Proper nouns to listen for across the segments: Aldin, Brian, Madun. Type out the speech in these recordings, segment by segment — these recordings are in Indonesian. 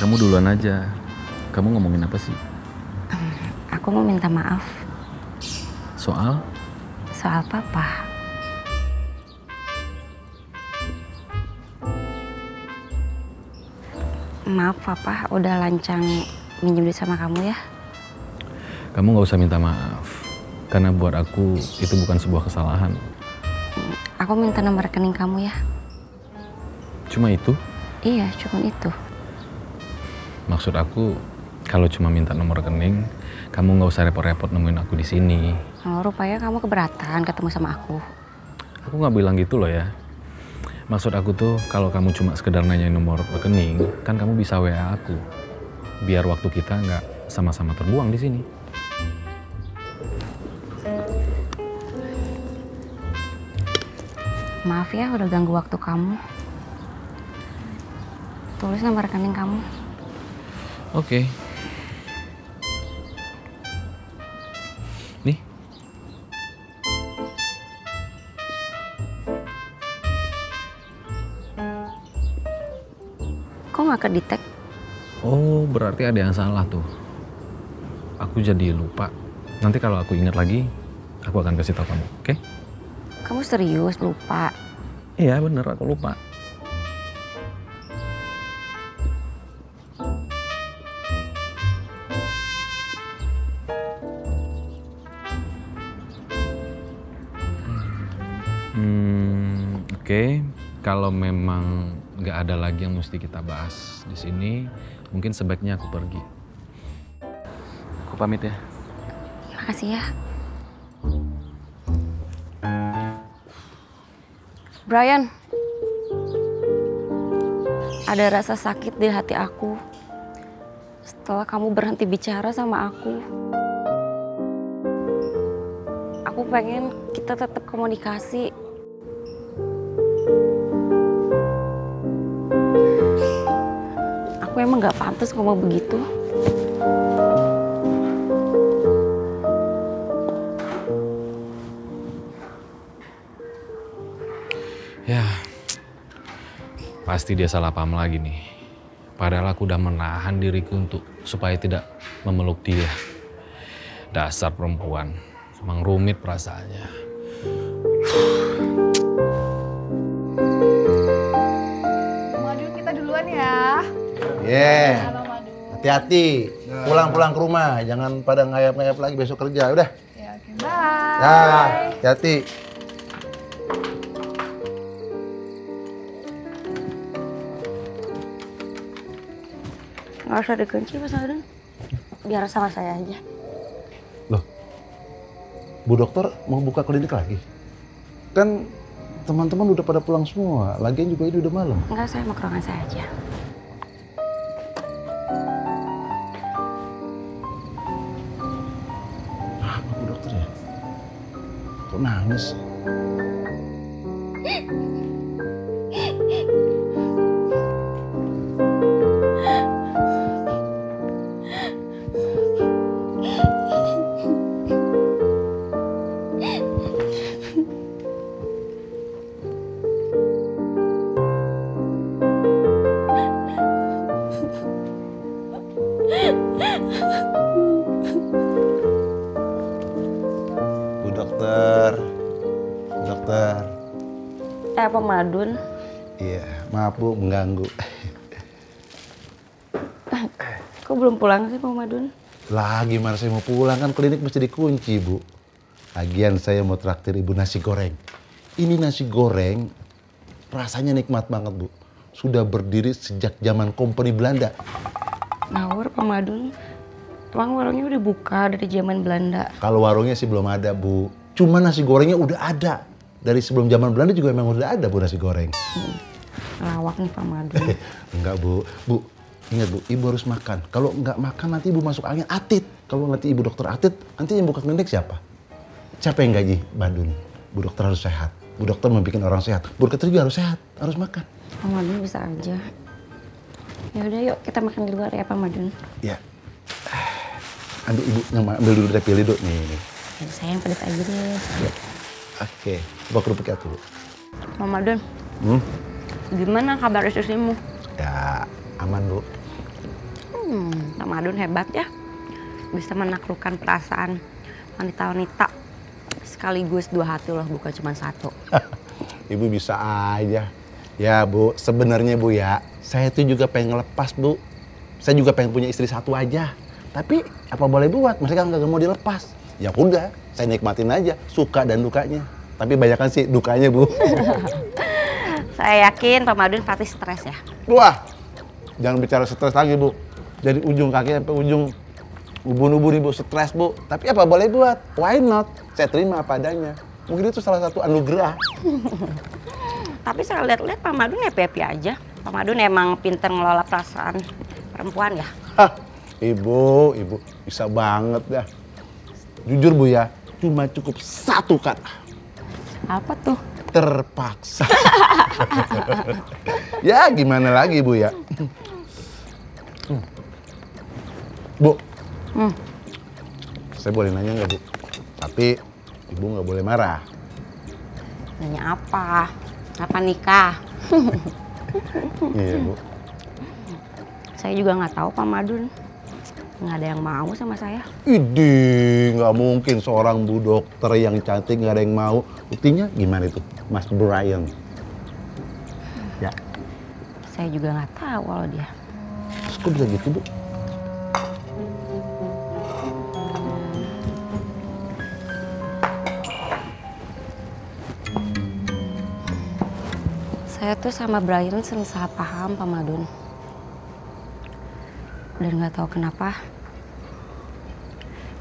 Kamu duluan aja. Kamu ngomongin apa sih? Aku mau minta maaf. Soal? Soal papa. Maaf papa, udah lancang minjem duit sama kamu ya. Kamu gak usah minta maaf. Karena buat aku itu bukan sebuah kesalahan. Aku minta nomor rekening kamu ya. Cuma itu? Iya, cuma itu. Maksud aku, kalau cuma minta nomor rekening, kamu gak usah repot-repot nemuin aku di sini. Oh, rupanya kamu keberatan ketemu sama aku. Aku gak bilang gitu loh ya. Maksud aku tuh, kalau kamu cuma sekedar nanyain nomor rekening, kan kamu bisa WA aku. Biar waktu kita gak sama-sama terbuang di sini. Maaf ya udah ganggu waktu kamu. Tulis nomor rekening kamu. Oke. Nih. Kok nggak kedetek? Oh, berarti ada yang salah tuh. Aku jadi lupa. Nanti kalau aku ingat lagi, aku akan kasih tahu kamu, oke? Kamu serius lupa? Iya bener, aku lupa. Oke. Kalau memang nggak ada lagi yang mesti kita bahas di sini, mungkin sebaiknya aku pergi. Aku pamit ya. Makasih ya. Brian, ada rasa sakit di hati aku setelah kamu berhenti bicara sama aku. Aku pengen kita tetap komunikasi. Aku emang gak pantas ngomong begitu. Ya, pasti dia salah paham lagi nih. Padahal aku udah menahan diriku untuk supaya tidak memeluk dia. Dasar perempuan, emang rumit perasaannya. Madun, kita duluan ya. Yeah. Hati-hati, pulang-pulang ke rumah. Jangan pada ngayap-ngayap lagi besok kerja, udah. Ya, okay, bye. Nah, hati-hati. Nggak usah dikunci, Mas Aldin. Biar sama saya aja. Loh, Bu Dokter mau buka klinik lagi? Kan teman-teman udah pada pulang semua. Lagian juga ini udah malam. Enggak, saya mau ke ruangan saya aja. Ah, Bu Dokter ya? Kok nangis? Apa Madun? Iya, maaf Bu mengganggu. Kok belum pulang sih Pak Madun? Lah gimana saya mau pulang, kan klinik mesti dikunci Bu. Lagian saya mau traktir Ibu nasi goreng. Ini nasi goreng rasanya nikmat banget Bu. Sudah berdiri sejak zaman Kompeni Belanda. Ngawur Pak Madun, emang warungnya udah buka dari zaman Belanda? Kalau warungnya sih belum ada Bu, cuma nasi gorengnya udah ada. Dari sebelum zaman Belanda juga memang udah ada Bu nasi goreng. Lawak nih Pak Madun. Enggak Bu, Bu ingat Bu, Ibu harus makan. Kalau nggak makan nanti Ibu masuk angin atit. Kalau nanti Ibu Dokter atit, nanti yang buka klinik siapa? Siapa yang gaji? Madun. Bu Dokter harus sehat. Bu Dokter membuat orang sehat. Bu Dokter juga harus sehat, harus makan. Pak Madun bisa aja. Ya udah yuk kita makan di luar ya Pak Madun. Ya. Ambil Ibu, ambil dulu deh, pilih dulu nih. Sayang pedas aja deh. Ya. Oke, coba kerupuknya tuh. Mama Madun, Gimana kabar istrimu? Ya, aman, Bu. Pak Madun hebat ya. Bisa menaklukkan perasaan wanita-wanita. Sekaligus dua hati loh, bukan cuma satu. Ibu bisa aja. Ya, Bu, sebenarnya Bu ya, saya tuh juga pengen lepas, Bu. Saya juga pengen punya istri satu aja. Tapi apa boleh buat, mereka nggak mau dilepas. Ya udah, saya nikmatin aja suka dan dukanya. Tapi banyakan sih dukanya, Bu. Saya yakin Pak Madun pasti stres ya. Wah, jangan bicara stres lagi, Bu. Dari ujung kaki sampai ujung ubun-ubun Ibu stres, Bu. Tapi apa boleh buat? Why not? Saya terima apa adanya. Mungkin itu salah satu anugerah. Tapi saya lihat-lihat Pak Madun happy-happy aja. Pak Madun emang pinter ngelola perasaan perempuan ya? Hah, ibu bisa banget dah. Jujur Bu ya, cuma cukup satu kata. Apa tuh? Terpaksa. Ya gimana lagi Bu ya? Bu, saya boleh nanya nggak Bu? Tapi Ibu nggak boleh marah. Nanya apa? Kapan nikah? Iya, Bu. Saya juga nggak tahu Pak Madun. Nggak ada yang mau sama saya. Idih, nggak mungkin seorang Bu dokter yang cantik nggak ada yang mau. Buktinya gimana itu, Mas Brian? Ya. Saya juga nggak tahu kalau dia. Terus kok bisa gitu, Bu? Saya tuh sama Brian sering salah paham Pak Madun. Dan gak tahu kenapa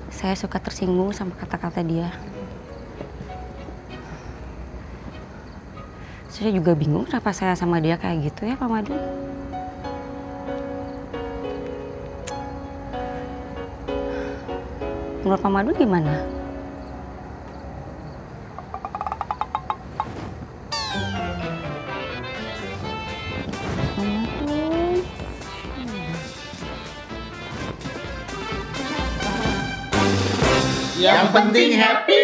saya suka tersinggung sama kata-kata dia. Saya juga bingung kenapa saya sama dia kayak gitu ya Pak Madun. Menurut Pak Madun gimana? Yang penting happy.